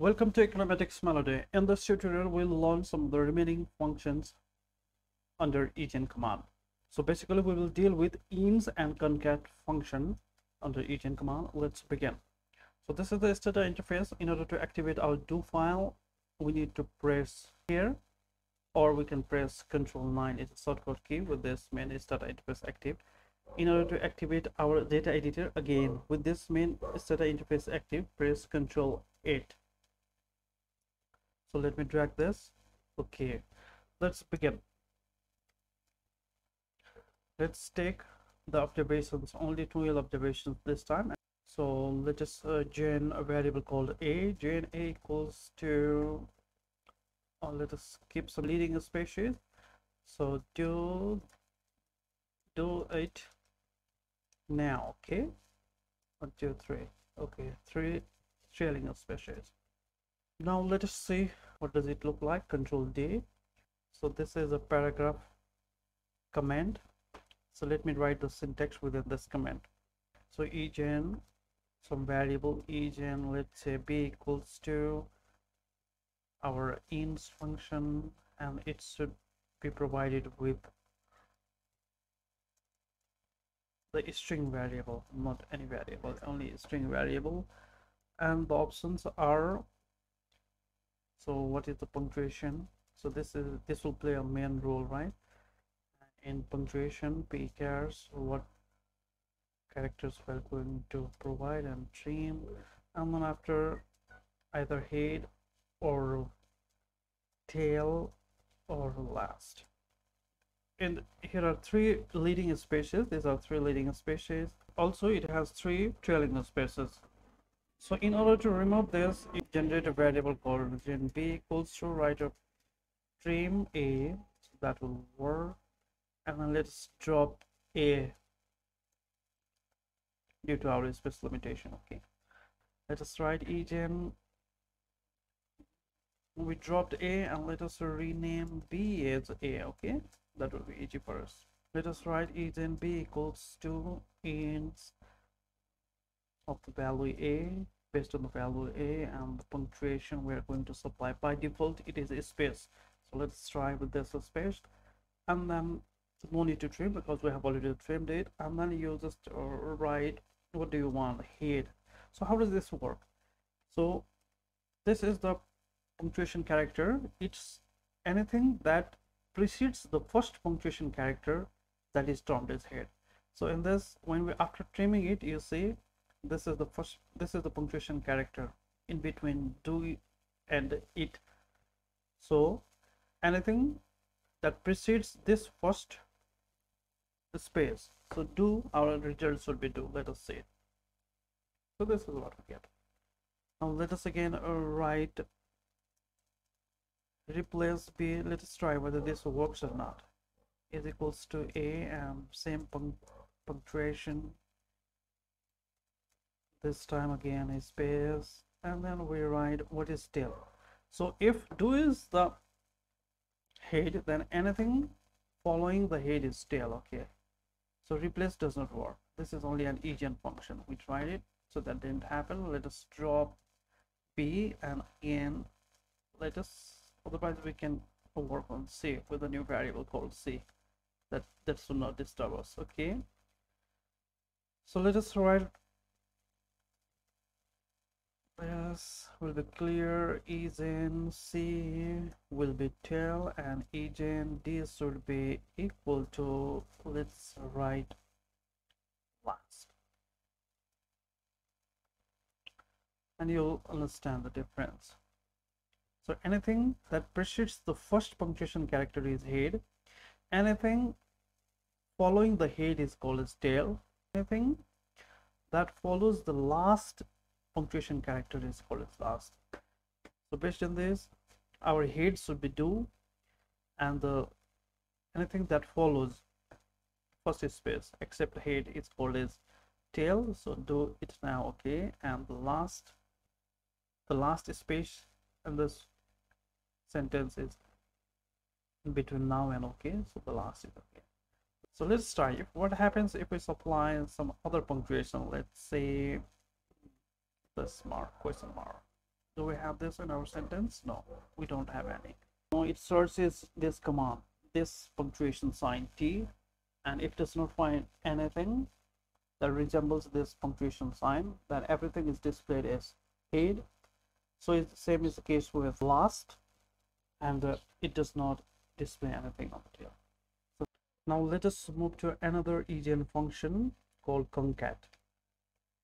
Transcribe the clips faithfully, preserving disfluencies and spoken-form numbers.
Welcome to Econometrics Melody. In this tutorial, we'll learn some of the remaining functions under egen command. So basically, we will deal with ends and concat function under egen command. Let's begin. So this is the Stata interface. In order to activate our do file, we need to press here, or we can press control nine. It's a shortcut key with this main Stata interface active. In order to activate our data editor, again, with this main Stata interface active, press control eight. So let me drag this. Okay, let's begin. Let's take the observations, only twelve observations this time. So let us uh, gen a variable called a. Gen a equals to, oh, let us keep some leading spaces. So do do it now. Okay, one, two, three. Okay, three trailing spaces. Now let us see what does it look like. Control D. So this is a paragraph command, so let me write the syntax within this command. So egen some variable, egen let's say b equals to our ends function, and it should be provided with the string variable, not any variable, only string variable, and the options are, so what is the punctuation? So this is this will play a main role, right? In punctuation, P cares what characters we're going to provide and trim, and then after either head or tail or last. And here are three leading spaces. These are three leading spaces. Also, it has three trailing spaces. So in order to remove this, it generate a variable called gen b equals to write a trim a, so that will work, and then let's drop a due to our space limitation. Okay, let us write egen, we dropped a, and let us rename b as a. Okay, that will be easy for us. Let us write egen b equals to ends of the value a, based on the value a, and the punctuation we are going to supply. By default, it is a space, so let's try with this space, and then no need to trim because we have already trimmed it, and then you just write what do you want here. So how does this work? So this is the punctuation character. It's anything that precedes the first punctuation character that is termed as head. So in this, when we after trimming it, you see this is the first, this is the punctuation character in between do and it. So anything that precedes this first space, so do, our result should be do. Let us see it. So this is what we get. Now let us again write replace b. Let us try whether this works or not. Is equals to a, and same punct punctuation. This time again is space, and then we write what is tail. So if do is the head, then anything following the head is tail. Okay, so replace does not work. This is only an egen function. We tried it, so that didn't happen. Let us drop b, and again let us, otherwise we can work on c with a new variable called c. That that should not disturb us. Okay, so let us write, yes, will be clear, egen c will be tail, and egen d should be equal to, let's write last, and you'll understand the difference. So anything that precedes the first punctuation character is head, anything following the head is called as tail, anything that follows the last punctuation character is called as last. So based on this, our head should be do, and the anything that follows first space except head is called as tail. So do it now. Okay, and the last the last space in this sentence is in between now and okay, so the last is okay. So let's try if what happens if we supply some other punctuation. Let's say the smart question mark. Do we have this in our sentence? No, we don't have any. Now it searches this command, this punctuation sign T, and if it does not find anything that resembles this punctuation sign, then everything is displayed as head. So it's the same is the case with last, and uh, it does not display anything up here. So now let us move to another egen function called concat.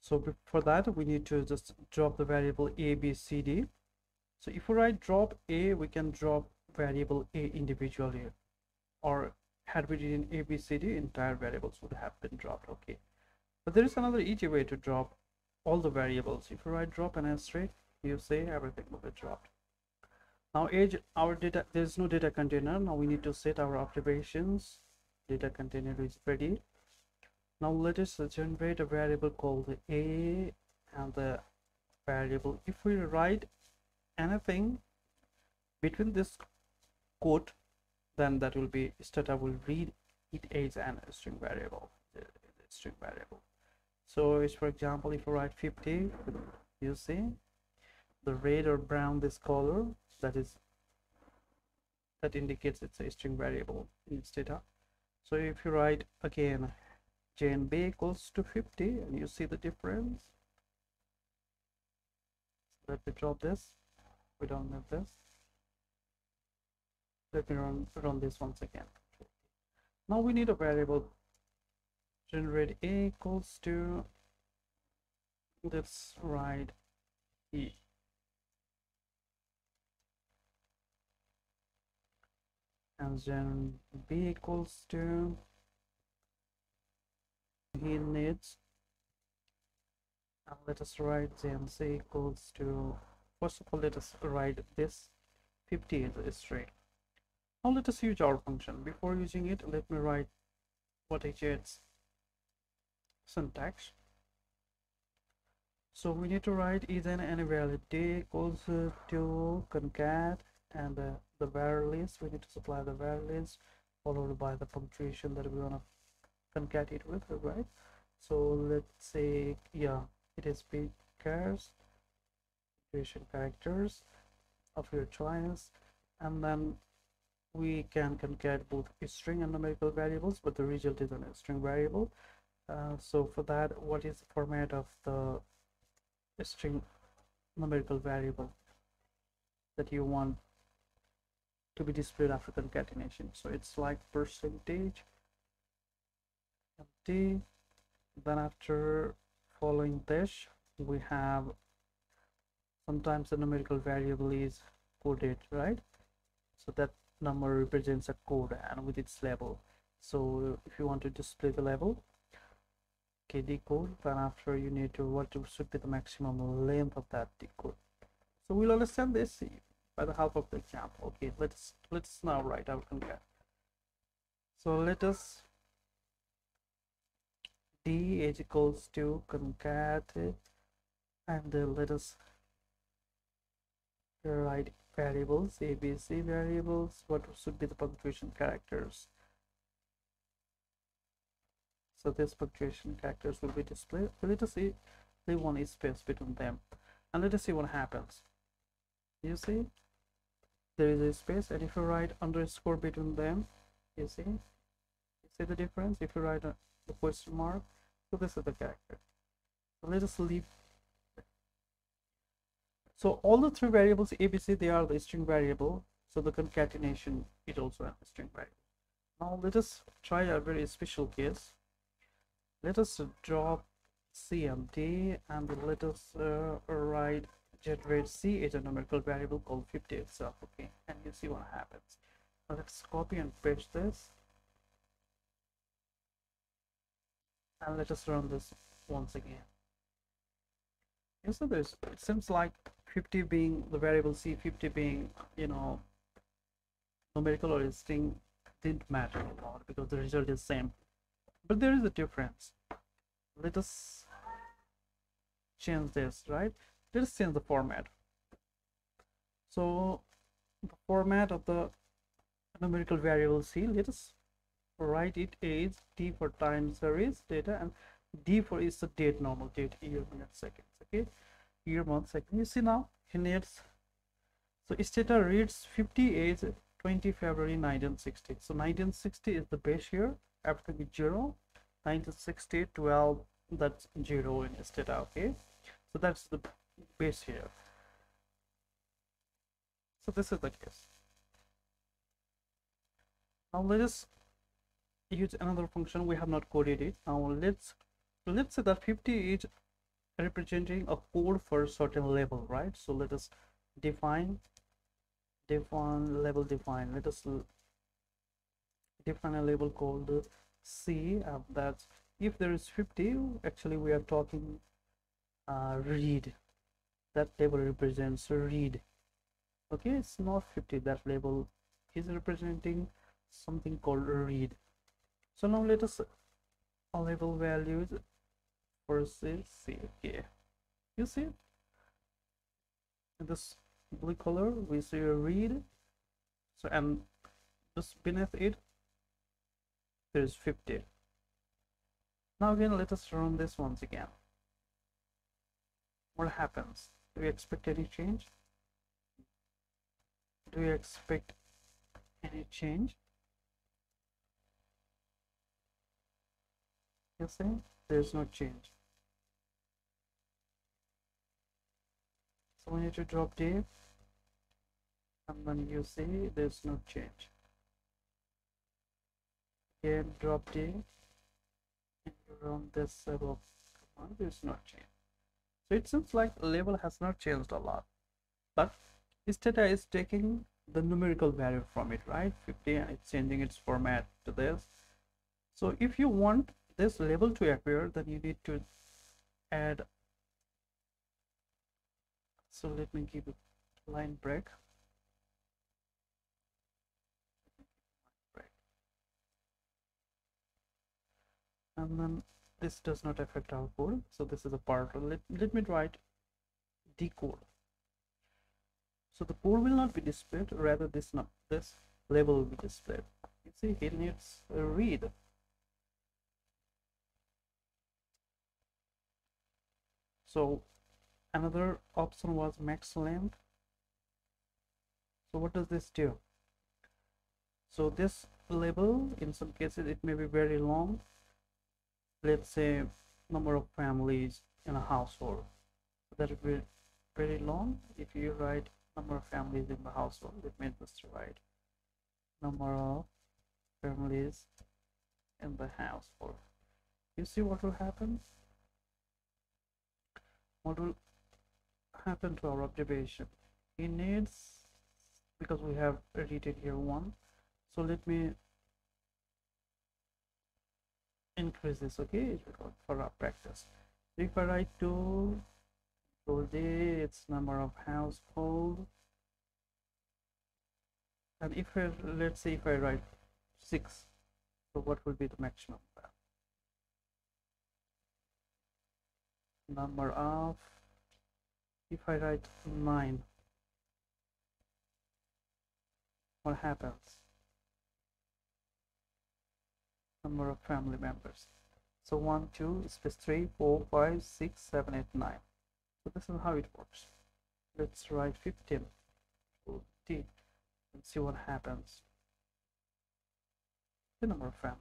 So for that we need to just drop the variable a, b, c, d. So if we write drop a, we can drop variable a individually, or had we written a, b, c, d, entire variables would have been dropped. Okay, but there is another easy way to drop all the variables. If you write drop an asterisk, you say everything will be dropped. Now age our data, there is no data container. Now we need to set our observations. Data container is ready. Now let us generate a variable called a, and the variable, if we write anything between this quote, then that will be Stata will read it as an string variable, string variable. So it's, for example, if you write fifty, you see the red or brown, this color, that is that indicates it's a string variable in Stata. So if you write again J and B equals to fifty, and you see the difference. Let me drop this. We don't need this. Let me run, run this once again. Now we need a variable. Generate A equals to, let's write E. And then B equals to, he needs, and let us write then C equals to, first of all let us write this fifty is a string. Now let us use our function. Before using it, let me write what is its syntax. So we need to write is an any valid day equals to concat, and uh, the var list, we need to supply the var list followed by the punctuation that we want to concat it with, right? So let's say, yeah, it is big cars punctuation characters of your choice, and then we can concat both string and numerical variables, but the result is an string variable. Uh, so for that, what is the format of the string numerical variable that you want to be displayed after concatenation? So it's like percentage T, then after following this we have, sometimes the numerical variable is coded, right? So that number represents a code and with its label. So if you want to display the label K D code, then after you need to, what should be the maximum length of that decode. So we'll understand this by the help of the example. Okay, let's let's now write our concat. So let us D is equals to concat, and uh, let us write variables A, B, C variables. What should be the punctuation characters? So this punctuation characters will be displayed. Let us see, leave one space between them, and let us see what happens. You see, there is a space, and if you write underscore between them, you see, you see the difference. If you write a the question mark, so this is the character. So let us leave. So all the three variables A B C, they are the string variable, so the concatenation is also a string variable. Now let us try a very special case. Let us drop C M D, and let us uh, write generate C as a numerical variable called fifty itself. Okay, and you see what happens. Now let's copy and paste this, and let us run this once again. You see this, it seems like fifty being the variable C, fifty being, you know, numerical or string didn't matter a lot because the result is same, but there is a difference. Let us change this, right? Let us change the format. So the format of the numerical variable C, let us write it as T for time series data, and D for is the date, normal date, year, minute, seconds. Okay, here one second. You see now he nails. So Stata reads fifty is twenty February nineteen sixty. So nineteen sixty is the base year. Everything is zero. nineteen sixty, twelve, that's zero in Stata. Okay, so that's the base here. So this is the case. Now let us use another function. We have not coded it. Now let's let's say that fifty is representing a code for a certain level, right? So let us define define level define. Let us define a label called C, and that's if there is fifty. Actually, we are talking uh, read. That label represents read. Okay, it's not fifty. That label is representing something called read. So now let us label values for C. Okay, you see in this blue color we see a read. So and just beneath it there is fifty. Now again let us run this once again. What happens? Do we expect any change? Do we expect any change? You see there's no change. So we need to drop div and then you see there's no change. Again drop div and you run this above command, there's no change. So it seems like label has not changed a lot, but Stata is taking the numerical value from it, right? fifty, and it's changing its format to this. So if you want this label to appear, then you need to add. So let me give it line break. And then this does not affect our code, so this is a part. Let, let me write decode. So the code will not be displayed, rather this not this label will be displayed. You see it needs a read. So another option was max length. So what does this do? So this label in some cases it may be very long. Let's say number of families in a household, that will be very long. If you write number of families in the household, it means just write number of families in the household. You see what will happen? What will happen to our observation? It needs, because we have edited here one, so let me increase this. Okay, for our practice, if I write to today, it's number of household, and if I, let's say if I write six, so what will be the maximum? Number of, if I write nine, what happens? Number of family members. So one, two, space three, four, five, six, seven, eight, nine. So this is how it works. Let's write fifteen and see what happens. The number of families.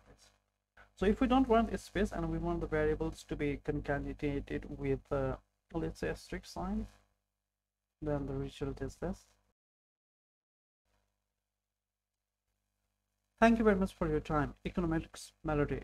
So if we don't want a space and we want the variables to be concatenated with uh, let's say a strict sign, then the result is this. Thank you very much for your time. Econometrics Melody.